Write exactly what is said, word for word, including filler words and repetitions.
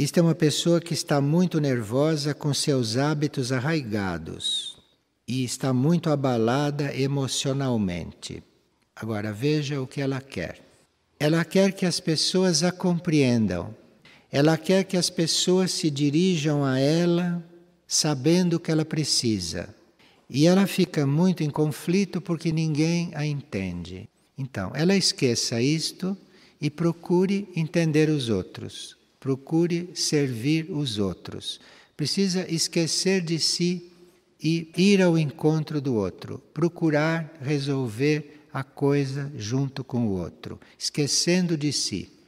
Isto é uma pessoa que está muito nervosa com seus hábitos arraigados e está muito abalada emocionalmente. Agora veja o que ela quer. Ela quer que as pessoas a compreendam. Ela quer que as pessoas se dirijam a ela sabendo o que ela precisa. E ela fica muito em conflito porque ninguém a entende. Então, ela esqueça isto e procure entender os outros. Procure servir os outros. Precisa esquecer de si e ir ao encontro do outro. Procurar resolver a coisa junto com o outro, esquecendo de si.